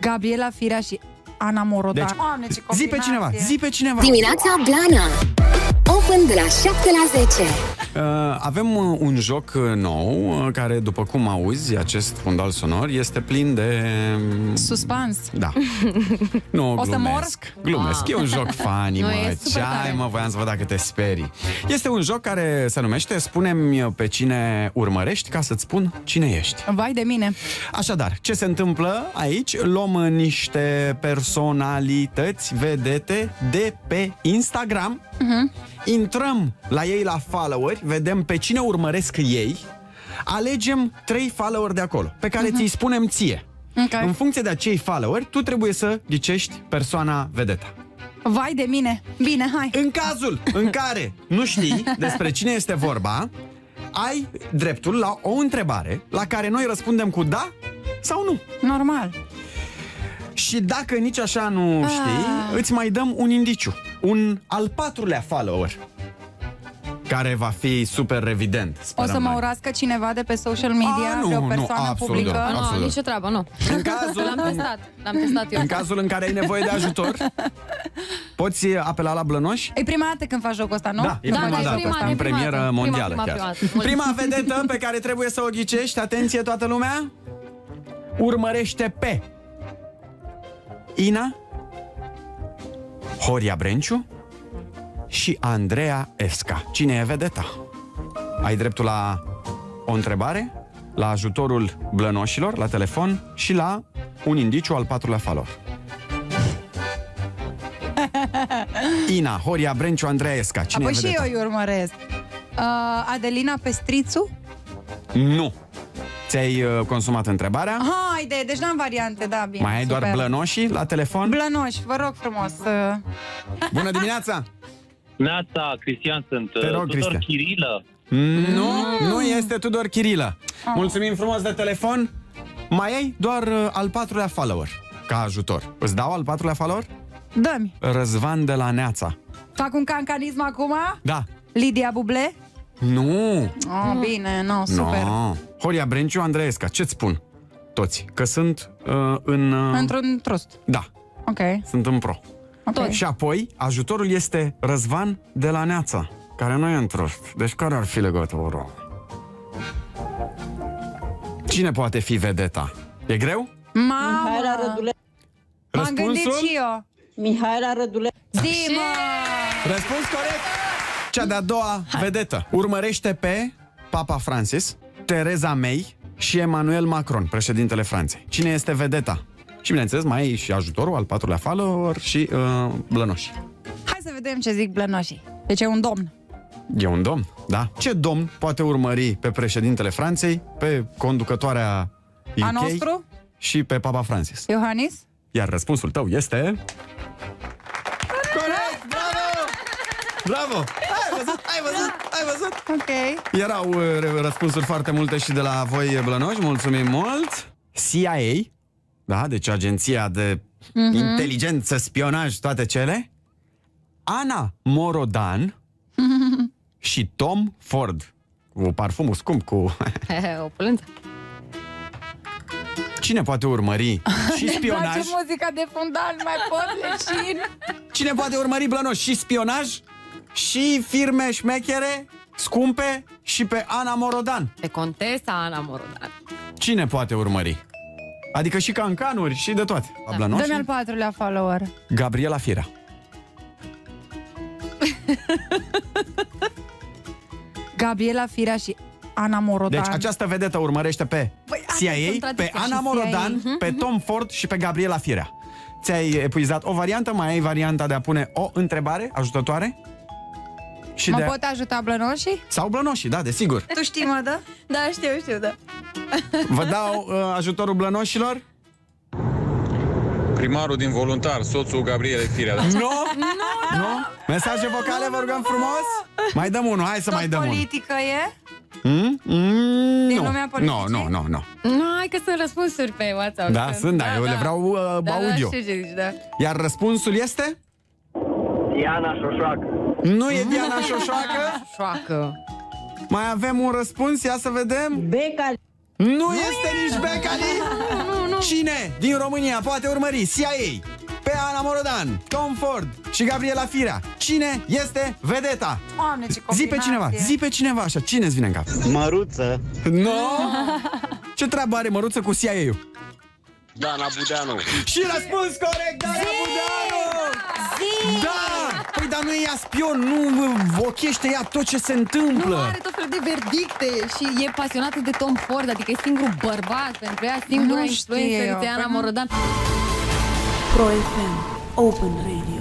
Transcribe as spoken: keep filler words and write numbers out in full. Gabriela Firea și Ana Morodan. Deci, Oamne, ce zi pe cineva, zi pe cineva. Dimineața Blana Open de la șapte la zece. Uh, avem un joc nou care, după cum auzi, acest fundal sonor este plin de... suspans. Da. Nu, o glumesc. Să mor? Glumesc. Ah. E un joc funny, mă. Ce-ai, mă, voiam să văd dacă te sperii. Este un joc care se numește Spune-mi pe cine urmărești ca să-ți spun cine ești. Vai de mine. Așadar, ce se întâmplă aici? Luăm niște personalități, vedete, de pe Instagram. Uh-huh. Intrăm la ei la followeri, vedem pe cine urmăresc ei, alegem trei followeri de acolo, pe care uh-huh. ți-i spunem ție. Okay. În funcție de acei followeri, tu trebuie să ghicești persoana vedeta. Vai de mine! Bine, hai! În cazul în care nu știi despre cine este vorba, ai dreptul la o întrebare la care noi răspundem cu da sau nu. Normal. Și dacă nici așa nu știi, îți mai dăm un indiciu. Un al patrulea follower care va fi super evident. O să mă urască cineva de pe social media? A, nu, de o persoană nu, absolut, publică? Nu, absolut. Nicio treabă, nu. În cazul, l-am testat, l-am testat eu. În cazul în care ai nevoie de ajutor, poți apela la Blănoși? E prima dată când faci jocul ăsta, nu? Da, e da, prima dată, prima, asta, în premieră prima, mondială prima, prima, chiar. Prima, prima vedetă pe care trebuie să o ghicești, atenție toată lumea, urmărește pe Ina, Horia Brenciu și Andreea Esca. Cine e vedeta? Ai dreptul la o întrebare, la ajutorul Blănoșilor, la telefon și la un indiciu al patrulea follower. Ina, Horia Brenciu, Andreea Esca. Cine Apoi e vedeta? Și eu îi urmăresc. Uh, Adelina Pestrițu? Nu. Ți-ai uh, consumat întrebarea? Haide, deci n-am variante, da, bine. Mai ai super. Doar Blănoșii la telefon? Blănoși, vă rog frumos. Bună dimineața! Neața, Cristian sunt. Te rog, Tudor Cristian. Chirilă. Mm, nu, mm. nu este Tudor Chirilă. Oh. Mulțumim frumos de telefon. Mai ai doar uh, al patrulea follower ca ajutor. Îți dau al patrulea follower? Dă-mi. Răzvan de la Neața. Fac un cancanism acum? Da. Lydia Buble? Nu! Oh, bine, no, super. No. Horia Brenciu, Andreea Esca, ce-ți spun? Toți, că sunt uh, în... Uh... într-un trust. Da. Ok. Sunt în pro. Okay. Și apoi, ajutorul este Răzvan de la Neața, care nu e în trust. Deci care ar fi legătorul? Cine poate fi vedeta? E greu? Mamă! Mihaela Răduleț. M-am gândit și eu. Mihaela Răduleț. Zimă! Răspuns corect! Cea de-a doua Hai. vedetă urmărește pe Papa Francis, Tereza May și Emmanuel Macron, președintele Franței. Cine este vedeta? Și bineînțeles mai ai și ajutorul, al patrulea follower și uh, Blănoși. Hai să vedem ce zic Blănoșii. Deci e un domn. E un domn, da. Ce domn poate urmări pe președintele Franței, pe conducătoarea U K a nostru? Și pe Papa Francis? Iohannis? Iar răspunsul tău este... corect! Bravo! Bravo! Ai văzut, ai văzut, ai văzut. Ok. Erau răspunsuri foarte multe și de la voi, Blănoși, mulțumim mult. C I A, da, deci agenția de mm-hmm. inteligență, spionaj, toate cele. Ana Morodan mm-hmm. și Tom Ford. Cu parfumul scump, cu... opulență. Cine poate urmări și spionaj? Îmi place muzica de fundal, mai pot leșin. Cine poate urmări, Blănoși, și spionaj? Și firme șmechere, scumpe, și pe Ana Morodan. Pe contesa Ana Morodan. Cine poate urmări? Adică și cancanuri și de toate. Da. Dă-mi al patrulea follower. Gabriela Firea. Gabriela Firea și Ana Morodan. Deci această vedetă urmărește pe păi, C I A, pe Ana Morodan, C I A. Pe Tom Ford și pe Gabriela Firea. Ți-ai epuizat o variantă, mai ai varianta de a pune o întrebare ajutătoare? Mă de... pot ajuta Blănoșii? Sau Blănoșii, da, desigur. Tu știi, mă, da? Da, știu, știu, da. Vă dau uh, ajutorul Blănoșilor? Primarul din Voluntar, soțul Gabrielei Firea. Nu? Nu, da. Mesaje vocale, vă rugăm frumos? Mai dăm unul, hai să Tot mai dăm unul. Politică e? Mm? Mm, din nu. lumea politicii? Nu, nu, nu, nu. Nu, hai că sunt răspunsuri pe WhatsApp. Da, sunt, da, da, eu da. le vreau uh, da, audio. Da, știu, știu, da. Iar răspunsul este? Diana Șoșoacă. Nu e Diana Șoșoacă? Șoacă. Mai avem un răspuns, ia să vedem. Becali. Nu, nu este e. nici Becali. Nu, nu, nu. Cine din România poate urmări C I A pe Ana Morodan, Tom Ford și Gabriela Firea? Cine este vedeta? Oamne, ce combinație. Zi pe cineva, zi pe cineva așa. Cine îți vine în cap? Măruță. No! Ce treabă are Măruță cu C I A-ul? Dana Budeanu. Și răspuns corect, Dana zi! Budeanu! Zi! Da! Păi, dar nu e ea spion, nu ochește ea tot ce se întâmplă. Nu are tot fel de verdicte și e pasionată de Tom Ford, adică e singurul bărbat pentru ea, singura influență de Ana Morodan. Pro F M, Open Radio.